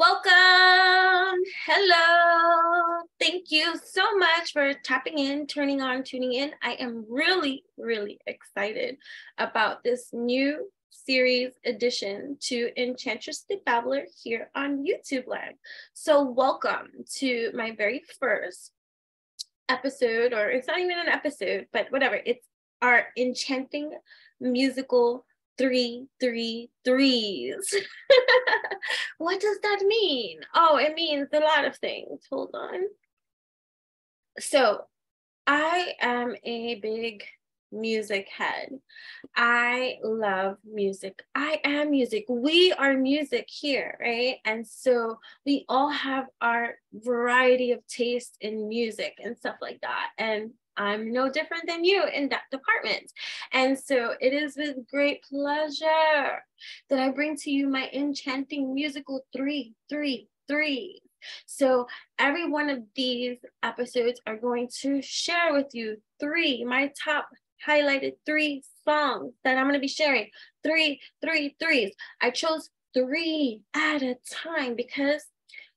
Welcome. Hello. Thank you so much for tapping in, turning on, tuning in. I am really, really excited about this new series edition to Enchantress the Babbler here on YouTube Live. So welcome to my very first episode, or it's not even an episode, but whatever. It's our Enchanting Musical 333s. What does that mean? Oh, it means a lot of things. Hold on. So I am a big music head. I love music. I am music. We are music here, right? And so we all have our variety of tastes in music and stuff like that. And I'm no different than you in that department. And so it is with great pleasure that I bring to you my Enchanting Musical 333. So every one of these episodes are going to share with you my top highlighted 3 songs that I'm going to be sharing. 333s. I chose 3 at a time because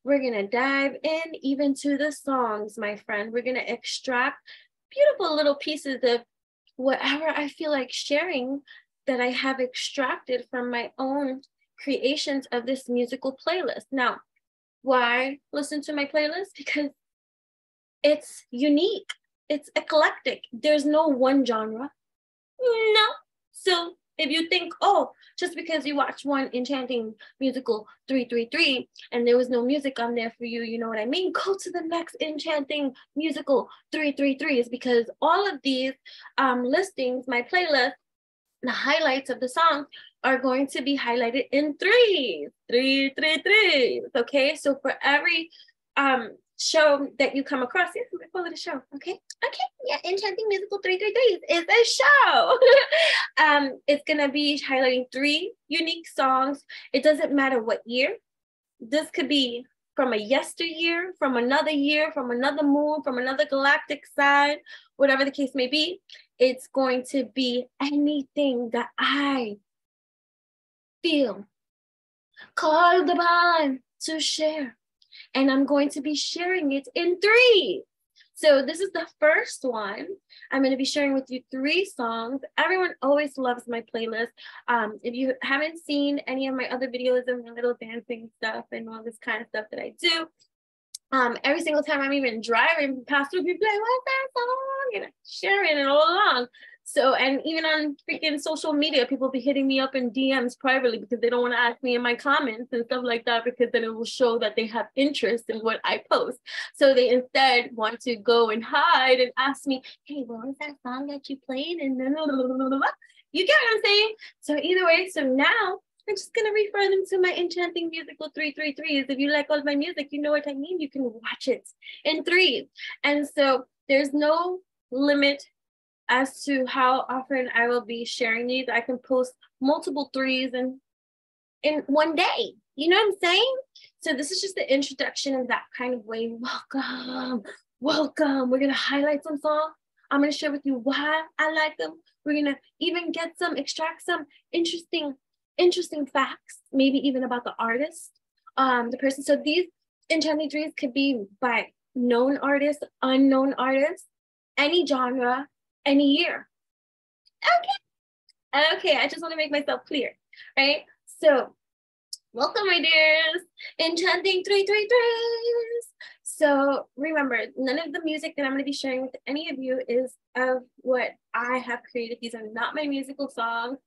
we're going to dive in even to the songs, my friend. We're going to extract beautiful little pieces of whatever I feel like sharing that I have extracted from my own creations of this musical playlist. Now, why listen to my playlist? Because it's unique, it's eclectic. There's no one genre, no. So if you think, oh, just because you watched one Enchanting Musical 333 and there was no music on there for you, you know what I mean? Go to the next Enchanting Musical 333s, because all of these listings, my playlist, the highlights of the song are going to be highlighted in 333s, okay? So for every show that you come across, yes, I call it a show, okay? Okay, yeah, Enchanting Musical 333 is a show. It's gonna be highlighting 3 unique songs. It doesn't matter what year. This could be from a yesteryear, from another year, from another moon, from another galactic side, whatever the case may be. It's going to be anything that I feel called upon to share. And I'm going to be sharing it in 3. So this is the first one. I'm going to be sharing with you 3 songs. Everyone always loves my playlist. If you haven't seen any of my other videos and my little dancing stuff and all this kind of stuff that I do, every single time I'm even driving past through, people like, what's that song? And I'm sharing it all along. So, and even on freaking social media, people be hitting me up in DMs privately because they don't want to ask me in my comments and stuff like that, because then it will show that they have interest in what I post. So they instead want to go and hide and ask me, hey, what was that song that you played? And then, you get what I'm saying? So either way, so now I'm just going to refer them to my Enchanting Musical 333s. If you like all my music, you know what I mean? You can watch it in 3. And so there's no limit as to how often I will be sharing these. I can post multiple 3s in one day. You know what I'm saying? So this is just the introduction in that kind of way. Welcome, welcome. We're gonna highlight some songs. I'm gonna share with you why I like them. We're gonna even get some, extract some interesting facts, maybe even about the artist, the person. So these enchanting 3s could be by known artists, unknown artists, any genre, any year. Okay. Okay, I just want to make myself clear, right? So welcome, my dears, Enchanting 333s. So remember, none of the music that I'm going to be sharing with any of you is of what I have created. These are not my musical songs.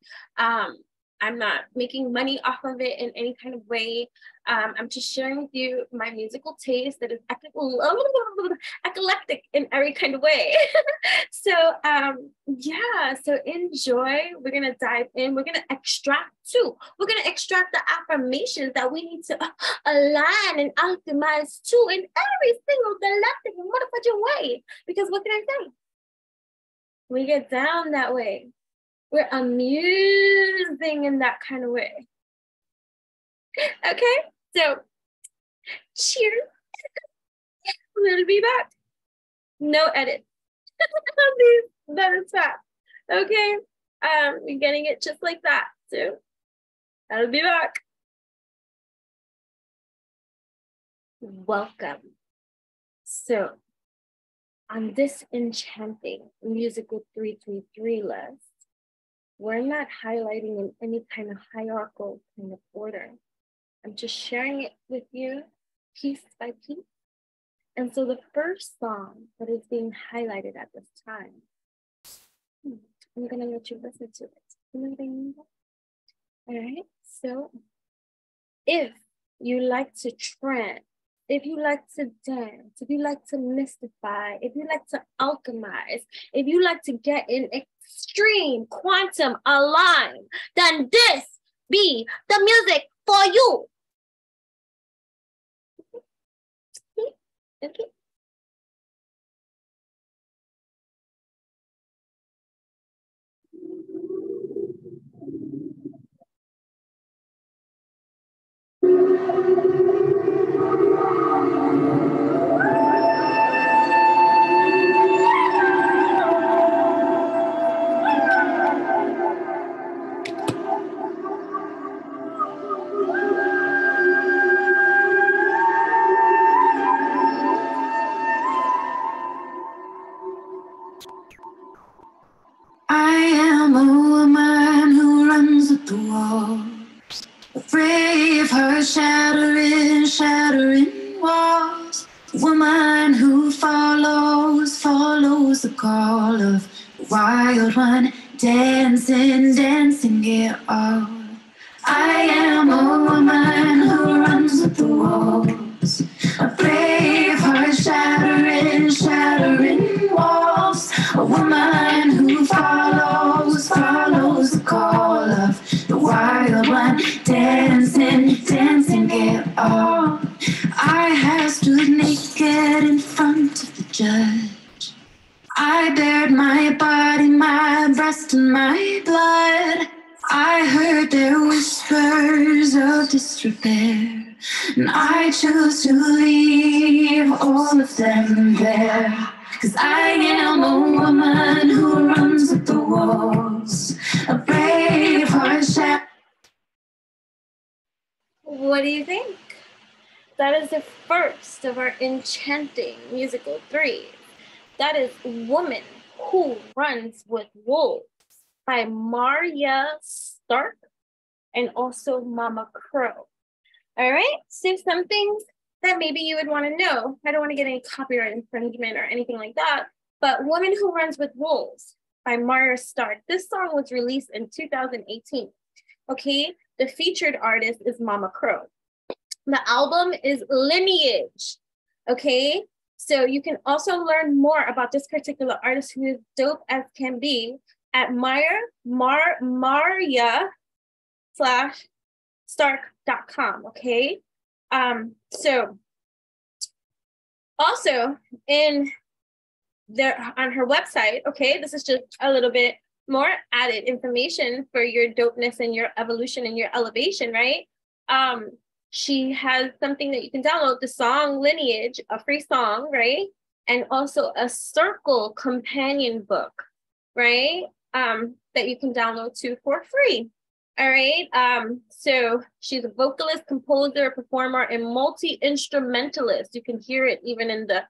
I'm not making money off of it in any kind of way. I'm just sharing with you my musical taste that is eclectic in every kind of way. So yeah, so enjoy. We're going to dive in. We're going to extract too. We're going to extract the affirmations that we need to align and optimize to in every single galactic motherfucking way. Because what can I say? We get down that way. We're amusing in that kind of way. Okay, so cheers. We'll be back. No edit. That is fast. Okay, you're getting it just like that. So I'll be back. Welcome. So on this Enchanting Musical 333 list, we're not highlighting in any kind of hierarchical kind of order. I'm just sharing it with you piece by piece. And so the first song that is being highlighted at this time, I'm gonna let you listen to it. All right, so if you like to trance, if you like to dance, if you like to mystify, if you like to alchemize, if you like to get in extreme quantum align, then this be the music for you. Okay. Shattering walls, the woman who follows the call of the wild one, dancing it all. I am a woman who runs with the wolves, a brave heart shattering walls, a woman who follows the call of the wild one, dancing it all. I have stood naked in front of the judge. I bared my body, my breast, and my blood. I heard their whispers of disrepair, and I chose to leave all of them there. 'Cause I am a woman who runs with the wolves, a brave heart shattering. What do you think? That is the first of our Enchanting Musical 3. That is Woman Who Runs with Wolves by Maria Stark and also Mama Crow. All right, so some things that maybe you would want to know. I don't want to get any copyright infringement or anything like that, but Woman Who Runs with Wolves by Maria Stark. This song was released in 2018, okay? The featured artist is Mama Crow. The album is Lineage, okay? So you can also learn more about this particular artist who is dope as can be at maria-stark.com, okay? So also in there on her website, okay, this is just a little bit more added information for your dopeness and your evolution and your elevation, right? She has something that you can download, the song Lineage, a free song, right? And also a circle companion book, right? That you can download too for free. All right. So she's a vocalist, composer, performer, and multi-instrumentalist. You can hear it even in the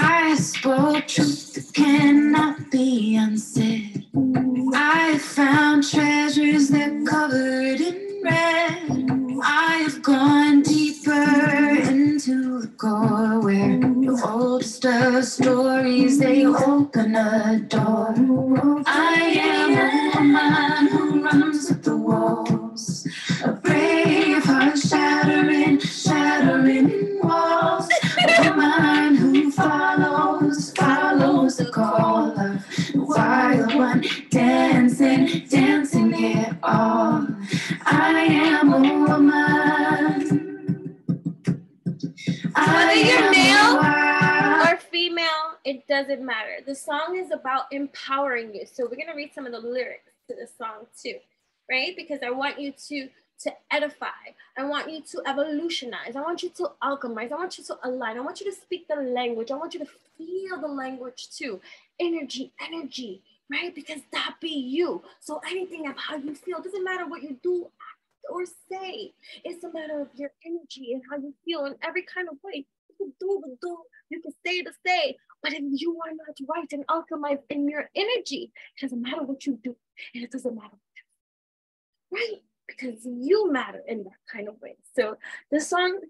I spoke truth that cannot be unsaid. I found treasures that covered in red. I have gone deeper into the core where the oldest of stories, they open a door. I am a woman who runs with the wolves, a brave heart shattering walls, a woman who follows the call of the wild one, dancing it all. I am a woman. Whether you're male or female, it doesn't matter. The song is about empowering you. So we're gonna read some of the lyrics to the song too, right? Because I want you to to edify. I want you to evolutionize. I want you to alchemize. I want you to align. I want you to speak the language. I want you to feel the language too. Energy, right? Because that be you. So anything about how you feel, doesn't matter what you do, act, or say. It's a matter of your energy and how you feel in every kind of way. You can do the do, you can say the say, but if you are not right and alchemized in your energy, it doesn't matter what you do, and it doesn't matter what you do, right? Because you matter in that kind of way. So this song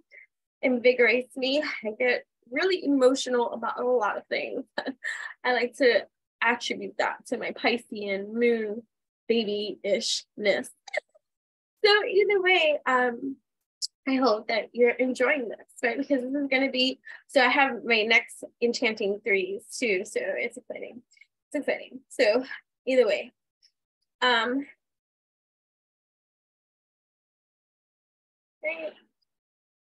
invigorates me. I get really emotional about a lot of things. I like to attribute that to my Piscean moon baby-ishness. So either way, I hope that you're enjoying this, right? Because this is gonna be, so I have my next enchanting threes too. So it's exciting. It's exciting. So either way. Right.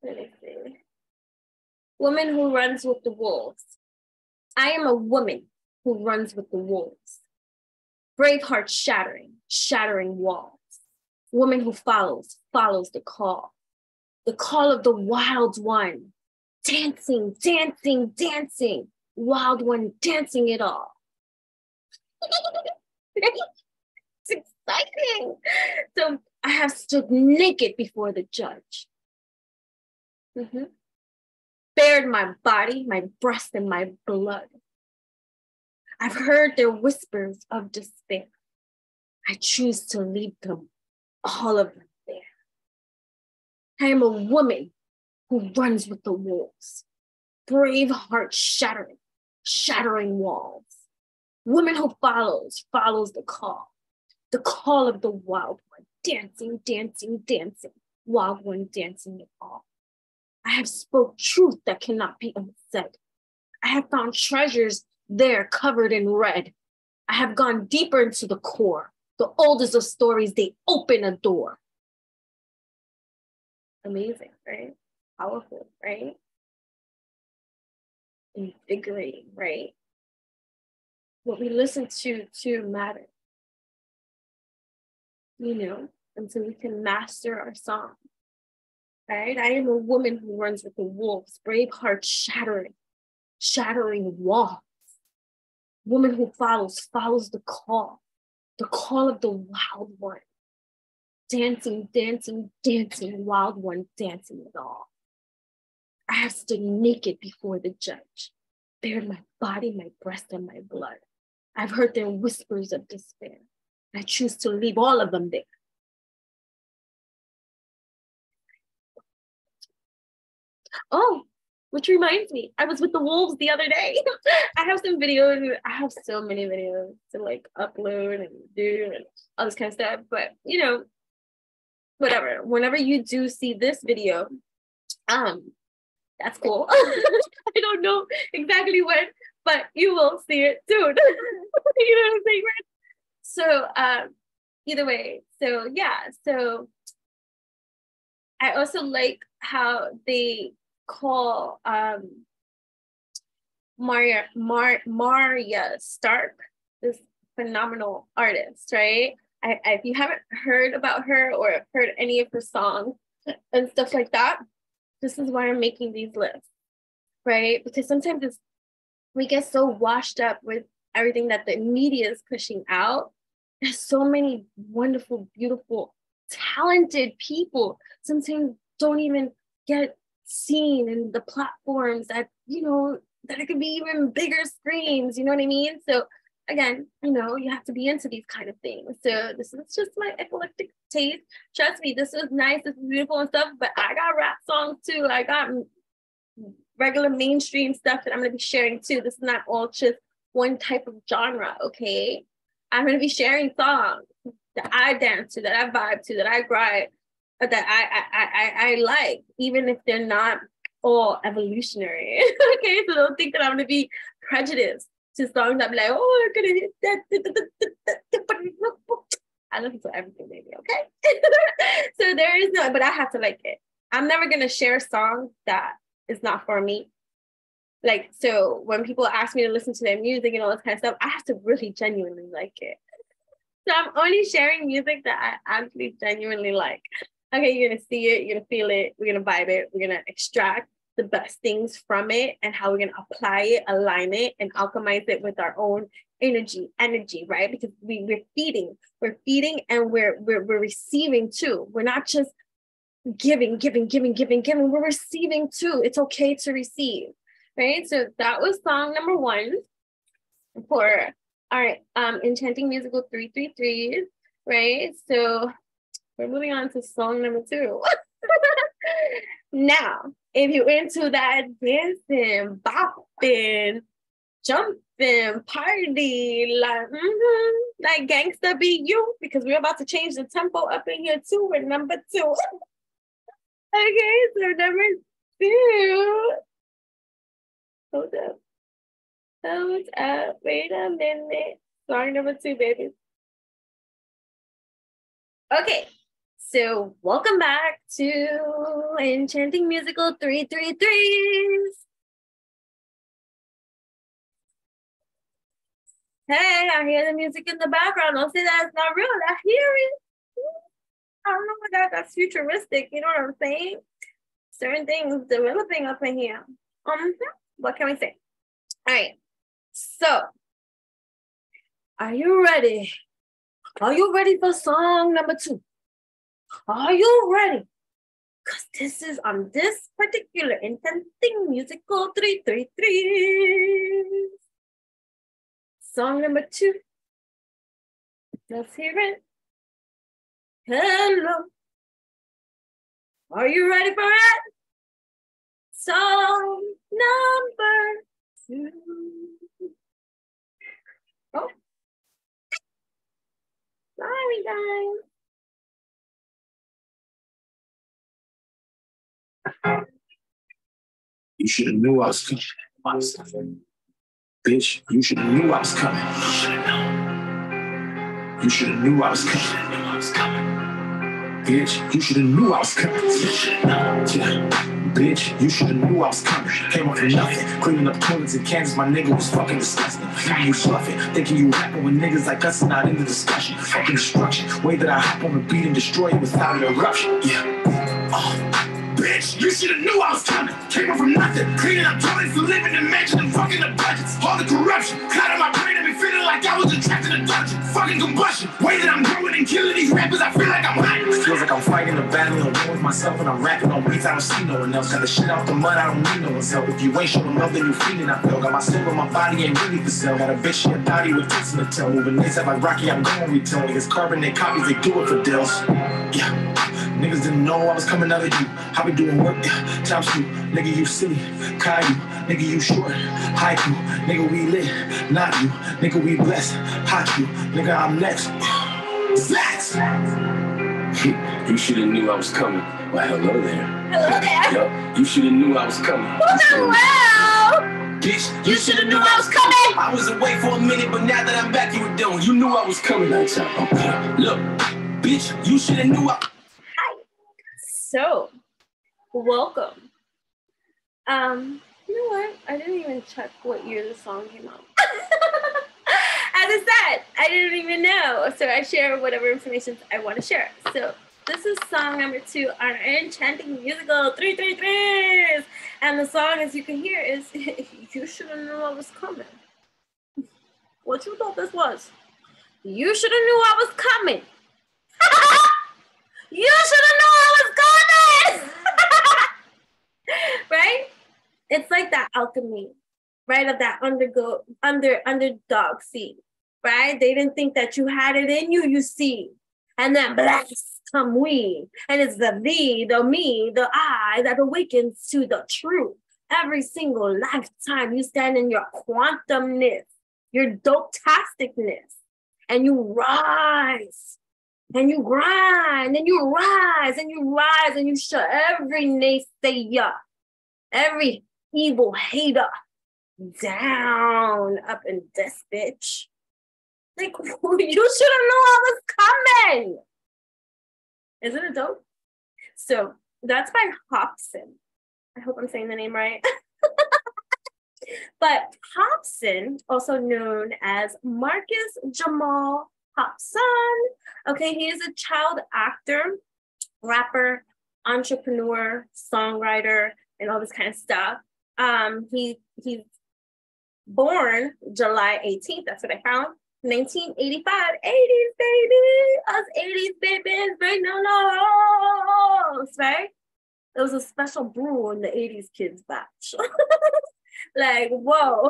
Let me see. Woman who runs with the wolves. I am a woman who runs with the wolves. Brave heart shattering, shattering walls. Woman who follows, follows the call. The call of the wild one. Dancing, dancing, dancing. Wild one dancing it all. It's exciting. So I have stood naked before the judge. Bared my body, my breast, and my blood. I've heard their whispers of despair. I choose to leave them, all of them there. I am a woman who runs with the wolves. Brave heart shattering, shattering walls. Woman who follows, follows the call. The call of the wild one. Dancing, dancing, dancing. Wild one dancing it all. I have spoke truth that cannot be unsaid. I have found treasures there covered in red. I have gone deeper into the core. The oldest of stories, they open a door. Amazing, right? Powerful, right? Invigorating, right? What we listen to matters. You know, and so we can master our song. Right? I am a woman who runs with the wolves, brave heart shattering, shattering walls. Woman who follows, follows the call of the wild one. Dancing, dancing, dancing, wild one dancing it all. I have stood naked before the judge, bared my body, my breast, and my blood. I've heard their whispers of despair. I choose to leave all of them there. Oh, which reminds me, I was with the wolves the other day. I have some videos. I have so many videos to like upload and do and all this kind of stuff. But you know, whatever. Whenever you do see this video, that's cool. I don't know exactly when, but you will see it soon. You know what I'm saying, right? So either way, so yeah, so I also like how they call Maria Stark, this phenomenal artist, right? If you haven't heard about her or heard any of her songs and stuff like that, this is why I'm making these lists, right? Because sometimes we get so washed up with everything that the media is pushing out. There's so many wonderful, beautiful, talented people sometimes don't even get seen in the platforms that, you know, that it could be even bigger screens, you know what I mean? So again, you know, you have to be into these kind of things. So this is just my eclectic taste. Trust me, this is nice, this is beautiful and stuff, but I got rap songs too. I got regular mainstream stuff that I'm gonna be sharing too. This is not all just one type of genre, okay? I'm going to be sharing songs that I dance to, that I vibe to, that I grind, but that I like, even if they're not all evolutionary. Okay, so don't think that I'm going to be prejudiced to songs that be like, oh, I'm going to hit that. I listen to everything, baby, okay? So there is no, but I have to like it. I'm never going to share a song that is not for me. Like, so when people ask me to listen to their music and all this kind of stuff, I have to really genuinely like it. So I'm only sharing music that I actually genuinely like. okay, you're going to see it, you're going to feel it, we're going to vibe it, we're going to extract the best things from it and how we're going to apply it, align it, and alchemize it with our own energy, right? Because we're feeding and we're receiving too. We're not just giving, we're receiving too. It's okay to receive, right? So that was song number one for our Enchanting Musical 333, right? So we're moving on to song number two. Now, if you're into that dancing, bopping, jumping, party, like gangsta be you, because we're about to change the tempo up in here too with number two. Okay, so number two. Hold up. Wait a minute. Song number two, baby. Okay. So welcome back to Enchanting Musical 333. Hey, I hear the music in the background. Don't say that it's not real. I hear it. I don't know what that's futuristic. You know what I'm saying? Certain things developing up in here. What can we say? All right. So, are you ready? Are you ready for song number two? Are you ready? Because this is on this particular Enchanting Musical 333. Song number two. Let's hear it. Hello. Are you ready for it? Song number two. Oh. Sorry, guys. You should have knew I was coming. Bitch, you should have knew I was coming. You should have knew I was coming. Bitch, you should have knew I was coming. Bitch, you should have knew I was coming. Came up for nothing. Cleaning up toilets in Kansas, my nigga was fucking disgusting. You bluffing, thinking you rapping with niggas like us and not in the discussion. Fucking destruction. Way that I hop on the beat and destroy you without an eruption. Yeah. Oh. Bitch, you should have knew I was coming. Came up from nothing. Cleaning up toilets, living in mansion and fucking the budgets. All the corruption. Clouding my brain and me feeling like I was attracted to dungeon. Fucking combustion. Way that I'm growing and killing these rappers, I feel like I'm hiding. Feels like I'm fighting a battle and war with myself and I'm rapping on beats I don't see no one else. Got the shit off the mud, I don't need no one's help. If you ain't showing up, then you feeling I feel. Got my soul, but my body ain't really for sale. Got a bitch, she a dotty with tits in the tail. Moving next up like Rocky, I'm going retail. Niggas carbon, they copies, they do it for deals. Yeah. Niggas didn't know I was coming out of you. I been doing work, yeah, top shoot. Nigga, you silly, Caillou. Nigga, you short, haiku. Nigga, we lit, not you. Nigga, we blessed, hot you. Nigga, I'm next. Flex! You should have knew I was coming. Well, hello there. Hello there. Yo, you should have knew I was coming. Bitch, you should have knew I was coming. I was away for a minute, but now that I'm back, you were done. You knew I was coming. Look, bitch, you should have knew I... So, welcome. You know what? I didn't even check what year the song came out. As I said, I didn't even know. So I share whatever information I want to share. So this is song number two on Enchanting Musical 333. And the song, as you can hear, is You Should Have Known I Was Coming. What you thought this was? You should have knew I was coming. You should have known I was coming. Right? It's like that alchemy, right? Of that underdog seed, right? They didn't think that you had it in you, you see. And then blacks come we. And it's the thee, the me, the I that awakens to the truth. Every single lifetime you stand in your quantumness, your dope-tasticness, and you rise. And you grind, and you rise, and you rise, and you shut every naysayer, every evil hater down up in this bitch. Like, you should have known I was coming. Isn't it dope? So that's by Hobson. I hope I'm saying the name right. But Hobson, also known as Marcus Jamal Hopson. Okay, he is a child actor rapper, entrepreneur, songwriter, and all this kind of stuff. He's born July 18th. That's what I found. 1985, 80s baby, us 80s babies, bring the laws, right? It was a special brew in the 80s kids batch. Like, whoa,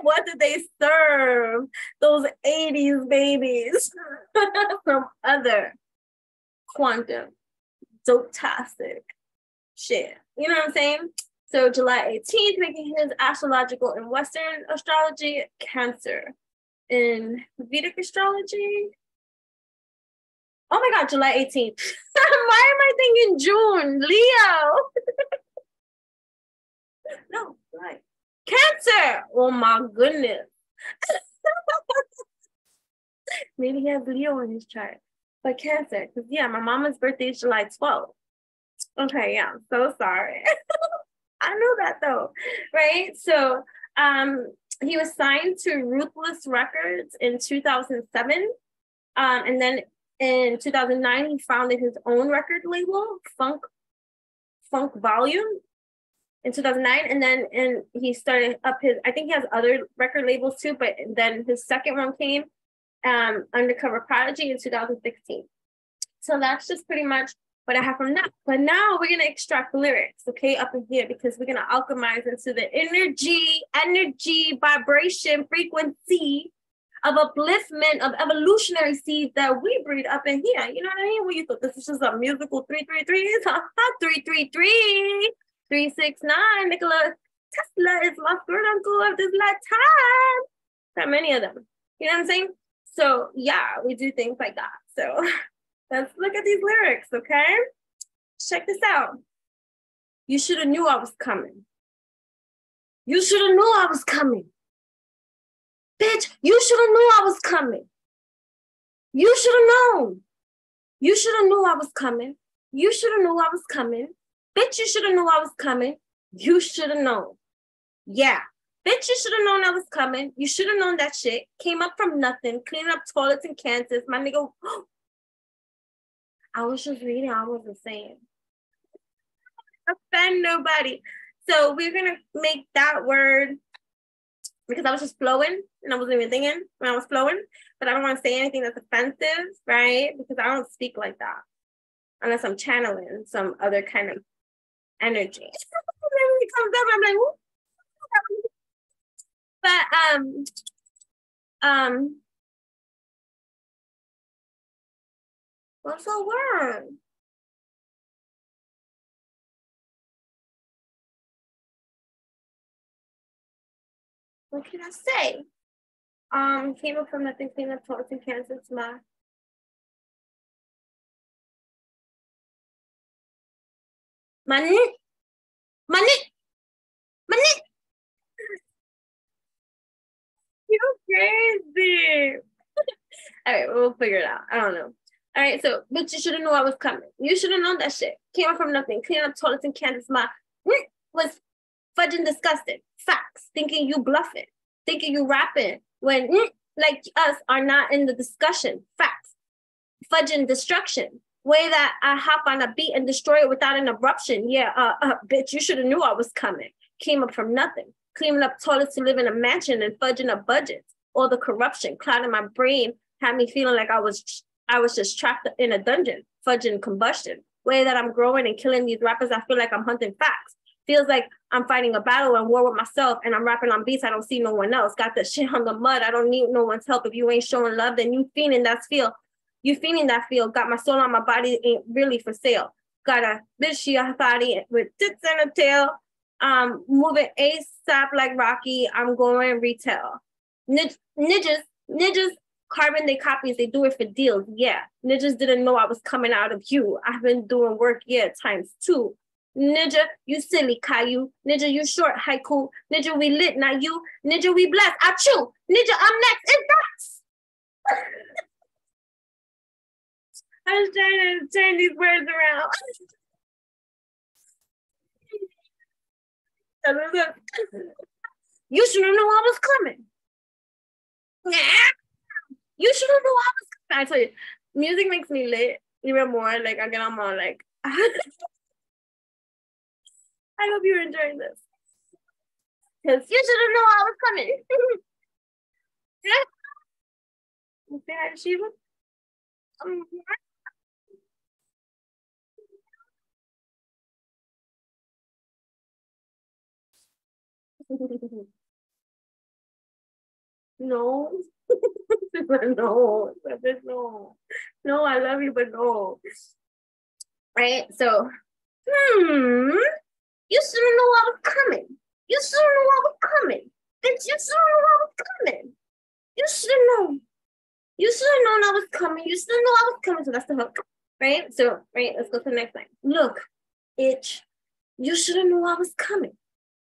what did they serve those 80s babies from other quantum, dope-tastic shit? You know what I'm saying? So July 18th, making his astrological in Western astrology, Cancer. In Vedic astrology, oh my God, July 18th. Why am I thinking June? Leo. No, right. Cancer. Oh my goodness. Maybe he has Leo in his chart, but Cancer. Because yeah, my mama's birthday is July 12th. Okay, yeah, I'm so sorry. I know that though, right? So, he was signed to Ruthless Records in 2007. And then in 2009, he founded his own record label, Funk Volume in 2009. And then he started up his, I think he has other record labels too, but then his second one came, Undercover Prodigy in 2016. So that's just pretty much what I have from that. But now we're going to extract lyrics, okay, up in here, because we're going to alchemize into the energy, vibration, frequency of upliftment of evolutionary seeds that we breed up in here. You know what I mean? Well, you thought this was just a musical 333? 333, 369. Nikola Tesla is my third uncle of this lifetime. Not many of them. You know what I'm saying? So, yeah, we do things like that. So... let's look at these lyrics, okay? Check this out. You should have knew I was coming. You should have knew I was coming. Bitch, you should have knew I was coming. You should have known. You should have knew I was coming. You should have knew I was coming. Bitch, you should have knew I was coming. You should have known. Yeah. Bitch, you should have known I was coming. You should have known that shit. Came up from nothing. Cleaning up toilets in Kansas. My nigga... I was just reading, I wasn't saying. Offend nobody. So we're gonna make that word, because I was just flowing and I wasn't even thinking when I was flowing, but I don't wanna say anything that's offensive, right? Because I don't speak like that unless I'm channeling some other kind of energy. And then when it comes up, I'm like, whoop. But what's the word? What can I say? Came up from nothing, came up towards in Kansas, my. Money. You're crazy. All right, we'll figure it out. I don't know. All right, so, bitch, you should have known I was coming. You should have known that shit. Came up from nothing. Cleaning up toilets in Kansas, my was fudging disgusted. Facts. Thinking you bluffing. Thinking you rapping. When, like us, are not in the discussion. Facts. Fudging destruction. Way that I hop on a beat and destroy it without an eruption. Yeah, bitch, you should have knew I was coming. Came up from nothing. Cleaning up toilets to live in a mansion and fudging a budget. All the corruption clouding my brain had me feeling like I was just trapped in a dungeon, fudging combustion. Way that I'm growing and killing these rappers, I feel like I'm hunting facts. Feels like I'm fighting a battle and war with myself, and I'm rapping on beats I don't see no one else. Got the shit hung in mud. I don't need no one's help. If you ain't showing love, then you fiending that field. You fiending that field. Got my soul on my body, ain't really for sale. Got a bitchy body with tits and a tail. Moving ASAP like Rocky. I'm going retail. Niggas. Carbon, they copies, they do it for deals, yeah. Niggas didn't know I was coming out of you. I've been doing work, yeah, ×2. Ninja, you silly Caillou. Ninja, you short haiku. Ninja, we lit, not you. Ninja, we blessed, I chew. Ninja, I'm next, it's that. I was trying to turn these words around. You should have known I was coming. Yeah. You should have known I was coming. I tell you, music makes me lit. even more, like, again, I'm all like, I hope you're enjoying this. Because you should have known I was coming. Yeah. Say hi to Shiva. No. No. No. No, I love you, but no. Right? So, you should have known I was coming. You should know I was coming. Bitch, you should know I was coming. You should know. You should have known I was coming. You should know I was coming. So that's the hook, right? So, right, let's go to the next line. Look, itch, you should have known I was coming.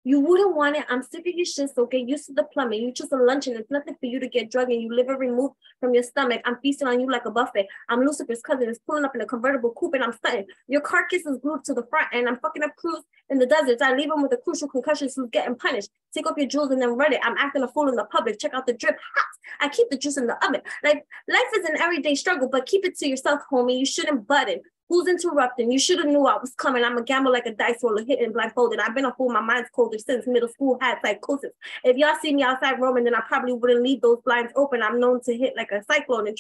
You wouldn't want it. I'm sick of your shit, so get used to the plumbing. You choose a luncheon. It's nothing for you to get drunk and you liver removed from your stomach. I'm feasting on you like a buffet. I'm Lucifer's cousin. It's pulling up in a convertible coupe and I'm stunning. Your carcass is glued to the front and I'm fucking up crews in the deserts. I leave him with a crucial concussion, so he's getting punished. Take off your jewels and then run it. I'm acting a fool in the public. Check out the drip. Hot. I keep the juice in the oven. Like, life is an everyday struggle, but keep it to yourself, homie. You shouldn't butt it. Who's interrupting? You should have knew I was coming. I'm a gamble like a dice roller, hitting blindfolded. I've been a fool. My mind's colder since middle school had psychosis. If y'all see me outside roaming, then I probably wouldn't leave those blinds open. I'm known to hit like a cyclone and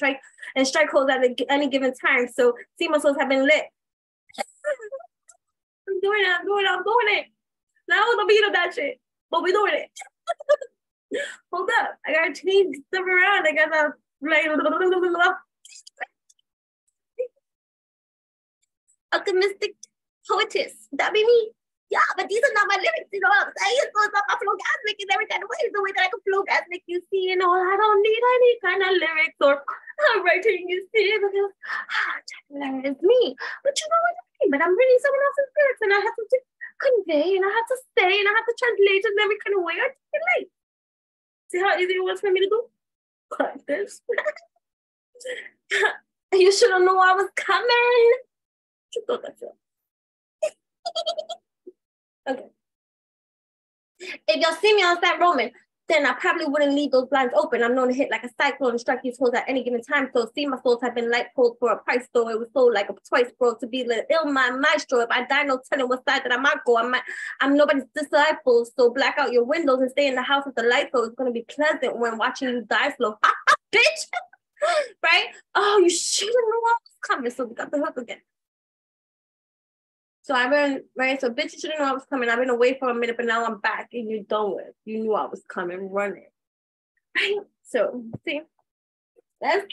strike holes at any given time. So see, my souls have been lit. I'm doing it. I'm doing it. I'm doing it. Now I don't beat of that shit, but we're doing it. Hold up. I gotta change stuff around. I gotta like. Alchemistic poetess, that be me. Yeah, but these are not my lyrics, you know what I'm saying? So it's not my flowgasmic in every kind of way. It's the way that I can flowgasmic, you see, and all. I don't need any kind of lyrics or writing, you see, because it's me. But you know what I mean? But I'm reading someone else's lyrics, and I have to convey, and I have to say, and I have to translate in every kind of way. I just like, see how easy it was for me to do? Like this. You should have known I was coming. Okay. If y'all see me outside roaming, then I probably wouldn't leave those blinds open. I'm known to hit like a cyclone and strike these holes at any given time. So see, my souls have been light pulled for a price, though it was sold like a twice, bro, to be little ill my maestro. If I die, no telling what side that I might go. I'm nobody's disciple, so black out your windows and stay in the house with the light, so it's gonna be pleasant when watching you die slow. Ha ha, bitch! Right? Oh, you shouldn't know what was coming, so we got the hook again. So I've been, right, so bitch, you shouldn't know I was coming. I've been away for a minute, but now I'm back and you're done with. You knew I was coming, running. Right? So, see? Let's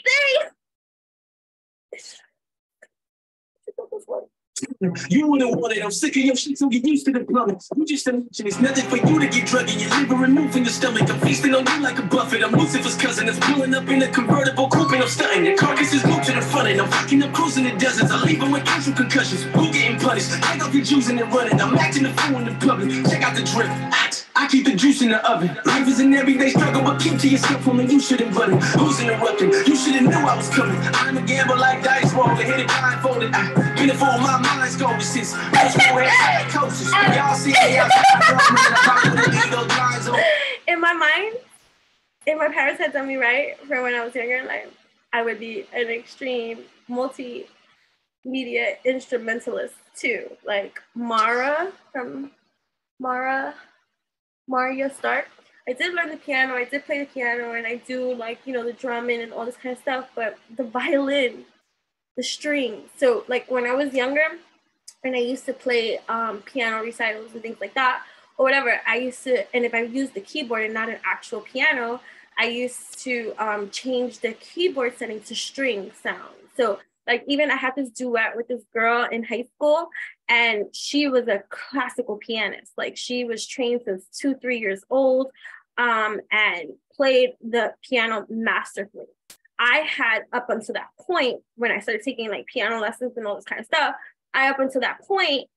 see! You wouldn't want it. I'm sick of your shit, so get used to the plumbing. You just an ancient. It's nothing for you to get drunk and your liver removed from your stomach. I'm feasting on you like a buffet. I'm Lucifer's cousin. It's pulling up in a convertible coupe and I'm stunting. The carcass is moved to the front and I'm fucking up cruising the deserts. I leave them with casual concussions. Who getting punished? Take off your juice and then running. I'm acting a fool in the public. Check out the drip. I keep the juice in the oven. Life is an everyday struggle, but keep to yourself, woman. You shouldn't butt it. Who's interrupting? You should've knew I was coming. I'm a gamble like dice roller, hit it blindfolded. I've been a fool, my mind's going since. Y'all see me outside. In my mind, if my parents had done me right for when I was younger in life, I would be an extreme multimedia instrumentalist too. Like Mara from Maria Stark. I did learn the piano, I did play the piano, and I do like, you know, the drumming and all this kind of stuff, but the violin, the string. So like when I was younger and I used to play piano recitals and things like that, or whatever, I used to, and if I used the keyboard and not an actual piano, I used to change the keyboard setting to string sound. So like even I had this duet with this girl in high school, and she was a classical pianist. Like she was trained since 2-3 years old and played the piano masterfully. I had up until that point, when I started taking like piano lessons and all this kind of stuff, I up until that point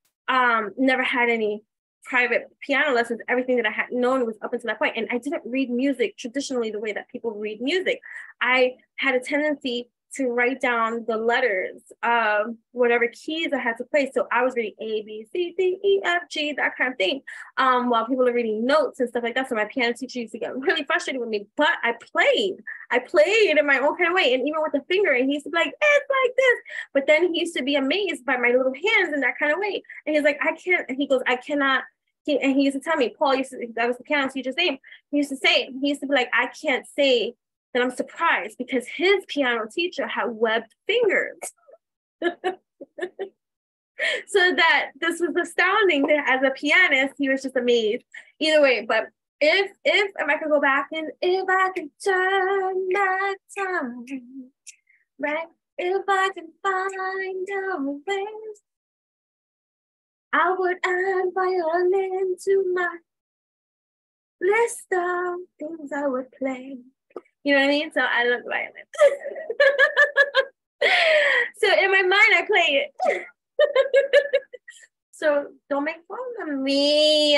never had any private piano lessons. Everything that I had known was up until that point. And I didn't read music traditionally the way that people read music. I had a tendency to write down the letters of whatever keys I had to play. So I was reading A, B, C, D, E, F, G, that kind of thing, while people are reading notes and stuff like that. So my piano teacher used to get really frustrated with me, but I played in my own kind of way. And even with the finger, and he used to be like, it's like this. But then he used to be amazed by my little hands in that kind of way. And he's like, I can't, and he goes, I cannot. He used to tell me, Paul used to, that was the piano teacher's name. He used to be like, I can't say that I'm surprised, because his piano teacher had webbed fingers. So that this was astounding that as a pianist, he was just amazed. Either way, but if I could go back and if I could turn back time, right? If I could find a way, I would add violin to my list of things I would play. You know what I mean? So I love violin. So in my mind, I play it. So don't make fun of me.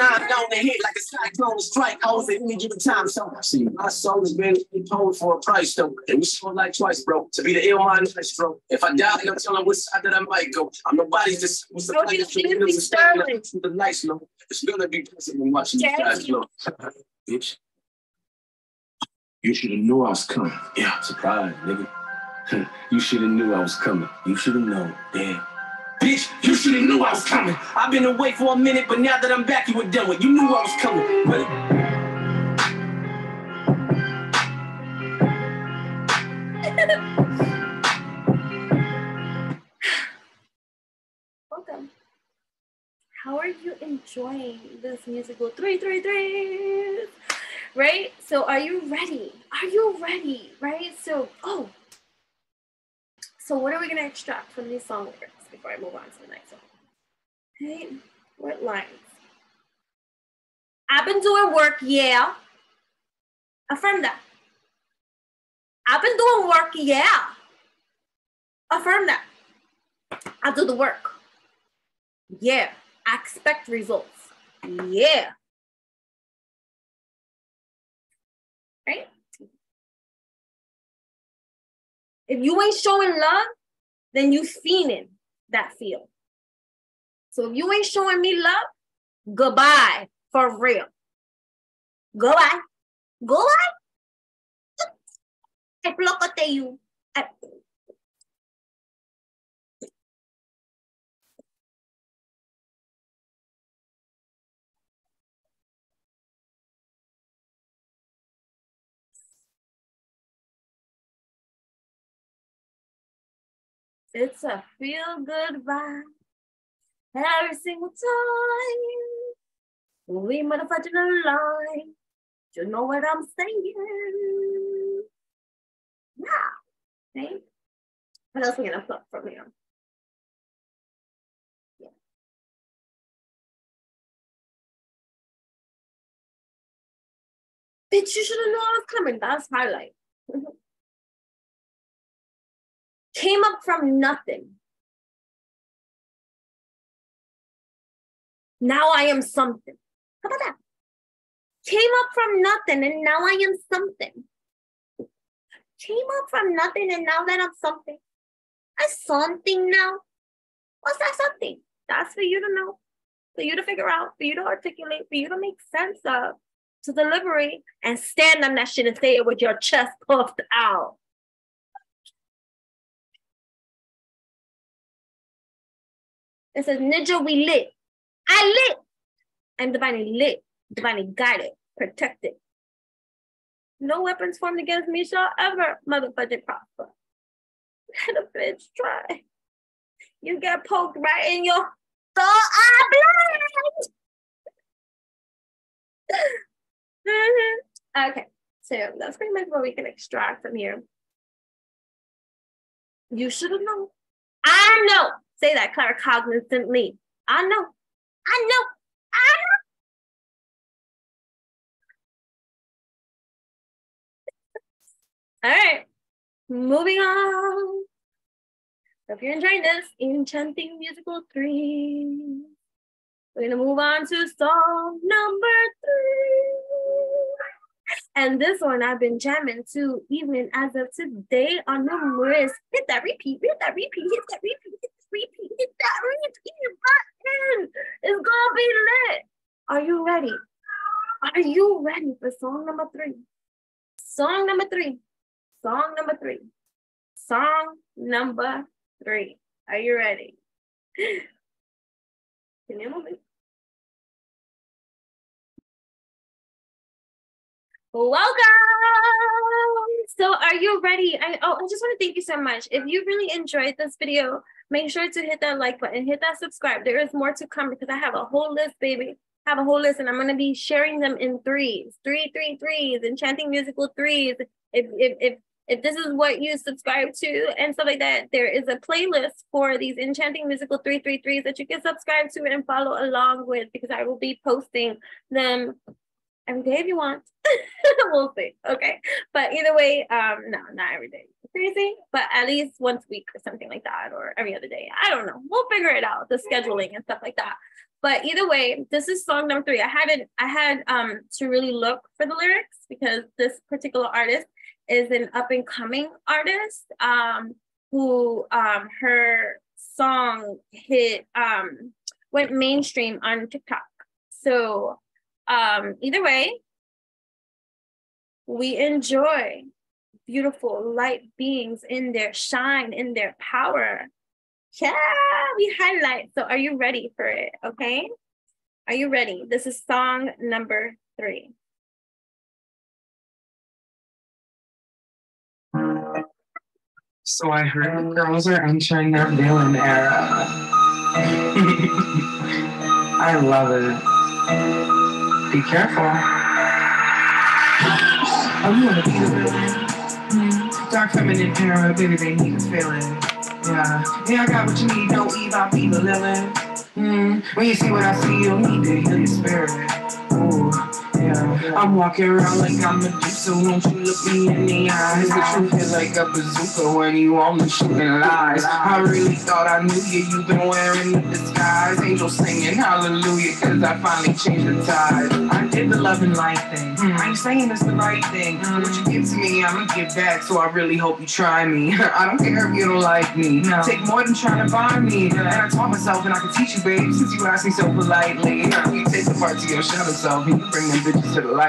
I'm down the head like a cyclone strike. I was at any given time. So see, my song has been composed for a price, though. And we sold like twice, bro. To be the ill mind, bro. If I die, I'm telling which side that I might go. I'm nobody's just what's the place to the nice low. It's gonna be possible watching you guys blow. Bitch. You should have knew I was coming. Yeah, surprise, nigga. You should have knew I was coming. You should have known. Damn. Bitch, you should have knew I was coming. I've been away for a minute, but now that I'm back, you were done with. You knew I was coming. Really? Welcome. How are you enjoying this musical 333? Right? So are you ready? Are you ready? Right? So, so what are we going to extract from these song lyrics before I move on to the next one? Okay, what lines? I've been doing work, yeah. Affirm that. I've been doing work, yeah. Affirm that. I do the work. Yeah. I expect results. Yeah. Right? If you ain't showing love, then you fiending that field. So if you ain't showing me love, goodbye, for real. Goodbye. Goodbye. I blocote you. It's a feel-good vibe every single time. We motherfucking align. You know what I'm saying? Yeah. Okay. What else are we gonna pluck from here? Yeah. Bitch, you should have known I was coming. That's highlight. Came up from nothing. Now I am something. How about that? Came up from nothing and now I am something. Came up from nothing and now that I'm something. I'm something now. What's that something? That's for you to know, for you to figure out, for you to articulate, for you to make sense of, to deliberate and stand on that shit and say it with your chest puffed out. It says, Ninja, we lit. I lit. I'm divinely lit, divinely guided, protected. No weapons formed against me shall ever motherfucking prosper. Let a bitch try. You get poked right in your soul. I'm blind. Okay, so that's pretty much what we can extract from here. You should have known. I know. Say that claricognizantly. I know. I know. I know. All right. Moving on. So if you're enjoying this Enchanting Musical 3, we're going to move on to song number 3. And this one I've been jamming to even as of today on numerous. Hit that repeat, hit that repeat, hit that repeat, hit that repeat, hit that repeat button. It's gonna be lit. Are you ready? Are you ready for song number three? Song number three. Song number three. Song number three. Are you ready? Can you move it? Welcome. So are you ready? I just want to thank you so much. If you really enjoyed this video, make sure to hit that like button, hit that subscribe. There is more to come because I have a whole list, baby. I have a whole list and I'm going to be sharing them in threes. 333s, Enchanting Musical 3s. If this is what you subscribe to and stuff like that, there is a playlist for these Enchanting Musical 333s that you can subscribe to and follow along with, because I will be posting them every day if you want. We'll see. Okay. But either way, no, not every day. Crazy. But at least once a week or something like that, or every other day. I don't know. We'll figure it out, the scheduling and stuff like that. But either way, this is song number three. I had to really look for the lyrics because this particular artist is an up-and-coming artist who her song hit went mainstream on TikTok. So either way, we enjoy beautiful light beings in their shine, in their power. Yeah, we highlight. So are you ready for it? Okay, are you ready? This is song number three. So I heard the girls are entering their villain era. I love it. Be careful. Dark feminine era, baby, they need a feeling. Yeah, I got what you need, don't leave, I'll be the villain. When you see what I see, you'll need to heal your spirit. Ooh, yeah. I'm walking around like I'm a Medusa. Won't you look me in the eyes? The truth hit like a bazooka when you on the shooting lies. I really thought I knew you. You've been wearing the disguise. Angels singing hallelujah, cause I finally changed the tide. I did the love and light thing. I ain't saying it's the right thing. What you give to me, I'ma give back. So I really hope you try me. I don't care if you don't like me. No. Take more than trying to find me. And I taught myself and I can teach you, babe, since you asked me so politely. You take the parts of your shadow self and you bring them bitches to the light.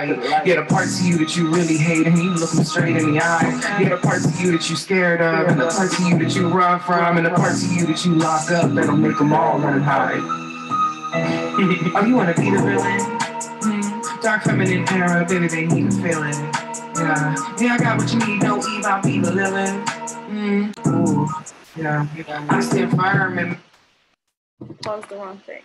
Yeah, the parts of you that you really hate and you look them straight in the eye. Yeah, the parts of you that you scared of and the parts of you that you run from and the parts of you that you lock up that'll make them all run high. Oh, you wanna be the villain? Dark feminine era, baby, they need a feeling. Yeah, I got what you need, don't leave, I'll be the villain. Ooh, yeah, I stand firm and... That was the wrong thing.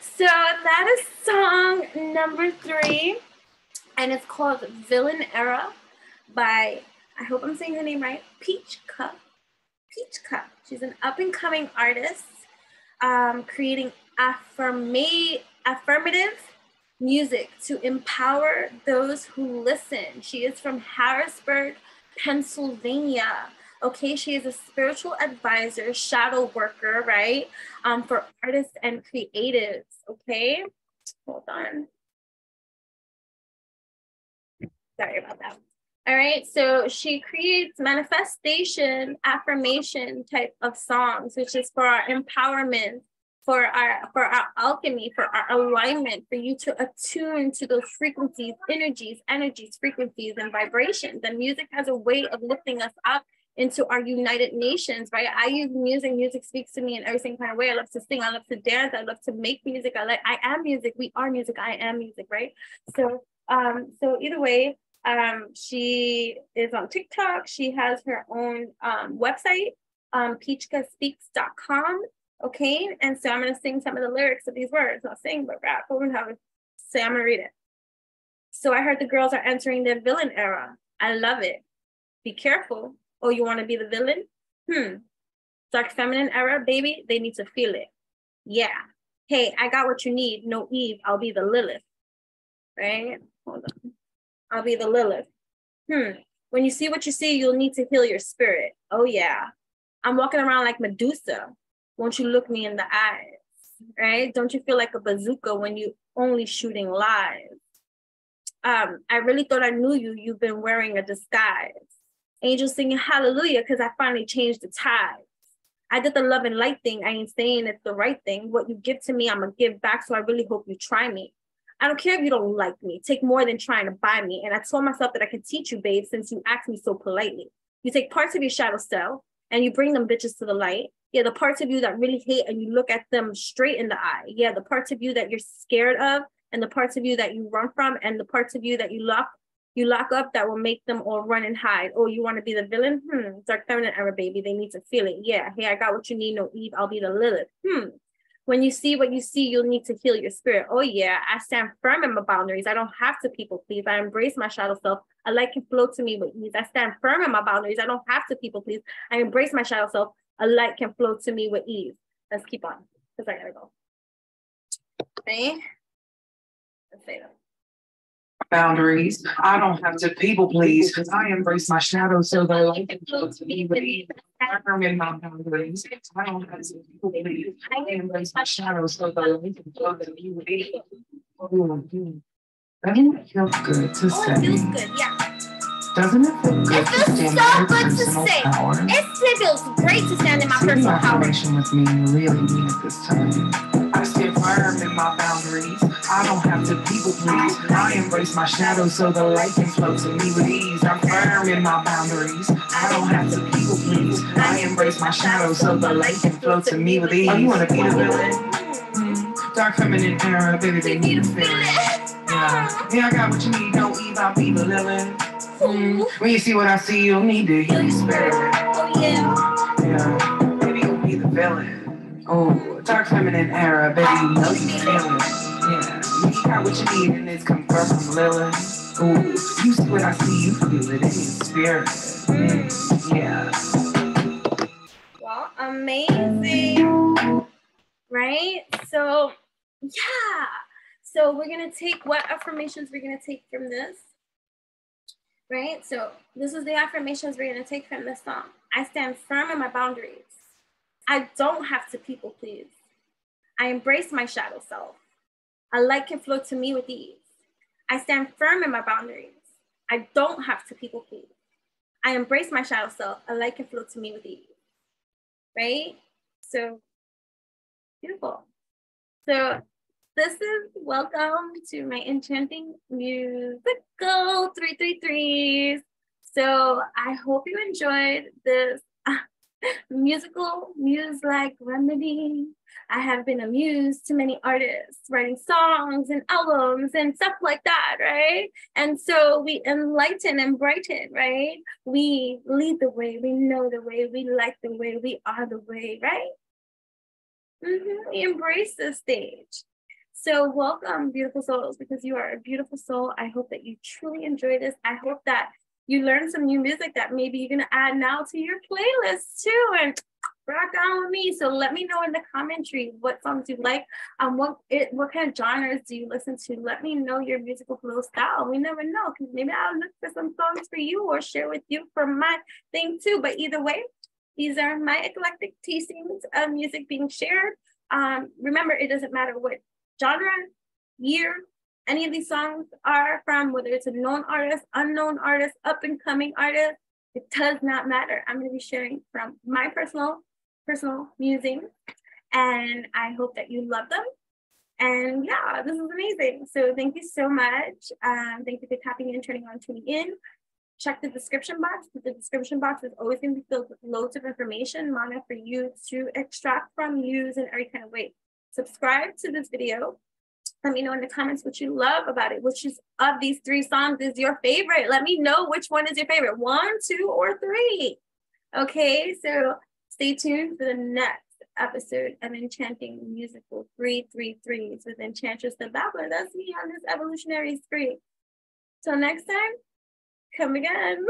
So that is song number three, and it's called Villain Era by, I hope I'm saying her name right, Peach Cup. Peach Cup. She's an up-and-coming artist creating affirmative music to empower those who listen. She is from Harrisburg, Pennsylvania. Okay, she is a spiritual advisor, shadow worker, right? For artists and creatives, okay? Hold on. Sorry about that. All right, so she creates manifestation, affirmation type of songs, which is for our empowerment, for our alchemy, for our alignment, for you to attune to those frequencies, energies, frequencies, and vibrations. And music has a way of lifting us up into our united nations, right? I use music. Music speaks to me in every single kind of way. I love to sing. I love to dance. I love to make music. I am music. We are music. I am music, right? So, so either way, she is on TikTok. She has her own website, PeachkaSpeaks.com. Okay, and so I'm gonna sing some of the lyrics of these words. Not sing, but rap. But we're gonna have it. So I'm gonna read it. So I heard the girls are entering their villain era. I love it. Be careful. Oh, you want to be the villain? Dark feminine era, baby, they need to feel it. Yeah. Hey, I got what you need. No Eve, I'll be the Lilith. Right? Hold on. I'll be the Lilith. When you see what you see, you'll need to heal your spirit. Oh, yeah. I'm walking around like Medusa. Won't you look me in the eyes? Right? Don't you feel like a bazooka when you only shooting lies? I really thought I knew you. You've been wearing a disguise. Angels singing hallelujah, because I finally changed the tide. I did the love and light thing. I ain't saying it's the right thing. What you give to me, I'm going to give back. So I really hope you try me. I don't care if you don't like me. Take more than trying to buy me. And I told myself that I could teach you, babe, since you asked me so politely. You take parts of your shadow self and you bring them bitches to the light. Yeah, the parts of you that really hate and you look at them straight in the eye. Yeah, the parts of you that you're scared of and the parts of you that you run from and the parts of you that you lock up that will make them all run and hide. Oh, you want to be the villain? Dark feminine era, baby. They need to feel it. Yeah. Hey, I got what you need. No Eve. I'll be the Lilith. When you see what you see, you'll need to heal your spirit. Oh, yeah. I stand firm in my boundaries. I don't have to people please. I embrace my shadow self. A light can flow to me with ease. I stand firm in my boundaries. I don't have to people please. I embrace my shadow self. A light can flow to me with ease. Let's keep on, because I gotta go. Okay. Let's say that. Boundaries. I don't have to people please because I embrace my shadow so that I can flow to me with ease. I'm in my boundaries. I don't have to people please. I embrace my shadow so that I can flow to me with ease. Doesn't it feel good to say? It feels good, yeah. Doesn't it feel good? It feels so good to say. It feels great to stand in my personal power. With me, you really need it this time. I stand firm in my boundaries. I don't have to people please. I embrace my shadow so the light can flow to me with ease. I'm firm in my boundaries. I don't have to people please. I embrace my shadow so the light can flow to me with ease. Oh, you want to be the villain? Dark feminine era, baby, they need to feel it. Yeah, I got what you need. Don't Eve, I'll be the villain. When you see what I see, you'll need to heal your spirit. Oh, yeah. Baby, you'll be the villain. Oh. Dark feminine era, baby, you know you feel it. Yeah, you got what you need and it's confirmed from Lilith. Ooh, you see what I see, you feel it in your spirit. Yeah. Well, amazing. Right? So, yeah. So we're going to take what affirmations we're going to take from this. Right? So this is the affirmations we're going to take from this song. I stand firm in my boundaries. I don't have to people please. I embrace my shadow self. A light can flow to me with ease. I stand firm in my boundaries. I don't have to people please. I embrace my shadow self. A light can flow to me with ease. Right? So, beautiful. So, this is welcome to my Enchanting Musical 333. So, I hope you enjoyed this musical muse-like remedy. I have been a muse to many artists, writing songs and albums and stuff like that, right? And so we enlighten and brighten, right? We lead the way, we know the way, we like the way, we are the way, right? We embrace this stage. So welcome, beautiful souls, because you are a beautiful soul. I hope that you truly enjoy this. I hope that you learn some new music that maybe you're gonna add now to your playlist too and rock on with me. So let me know in the commentary what songs you like, what kind of genres do you listen to? Let me know your musical flow style. We never know, because maybe I'll look for some songs for you or share with you for my thing too. But either way, these are my eclectic tastings of music being shared. Remember, it doesn't matter what genre, year, any of these songs are from, whether it's a known artist, unknown artist, up and coming artist, it does not matter. I'm gonna be sharing from my personal musings, and I hope that you love them. And yeah, this is amazing. So thank you so much. Thank you for tapping in, turning on, tuning in. Check the description box. The description box is always gonna be filled with loads of information, Mana, for you to extract from, use in every kind of way. Subscribe to this video. Let me know in the comments what you love about it, which is of these three songs is your favorite. Let me know which one is your favorite, 1, 2, or 3. Okay, so stay tuned for the next episode of Enchanting Musical 333 with Enchantress the Babbler. That's me on this evolutionary spree. Till next time, come again.